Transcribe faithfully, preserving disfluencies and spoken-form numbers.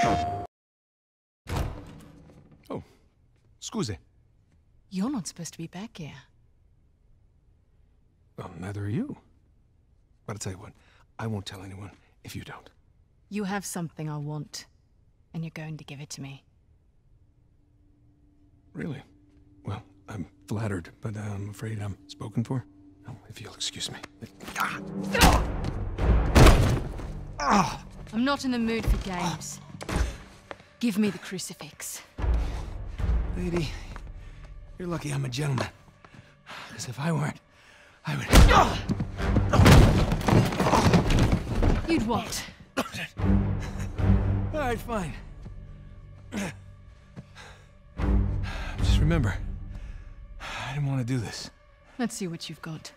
Oh, scusi. You're not supposed to be back here. Well, neither are you. But I'll tell you what, I won't tell anyone if you don't. You have something I want, and you're going to give it to me. Really? Well, I'm flattered, but I'm afraid I'm spoken for. No, if you'll excuse me. Ah! Ah! I'm not in the mood for games. Give me the crucifix. Lady, you're lucky I'm a gentleman. Because if I weren't, I would... You'd what? All right, fine. Just remember, I didn't want to do this. Let's see what you've got.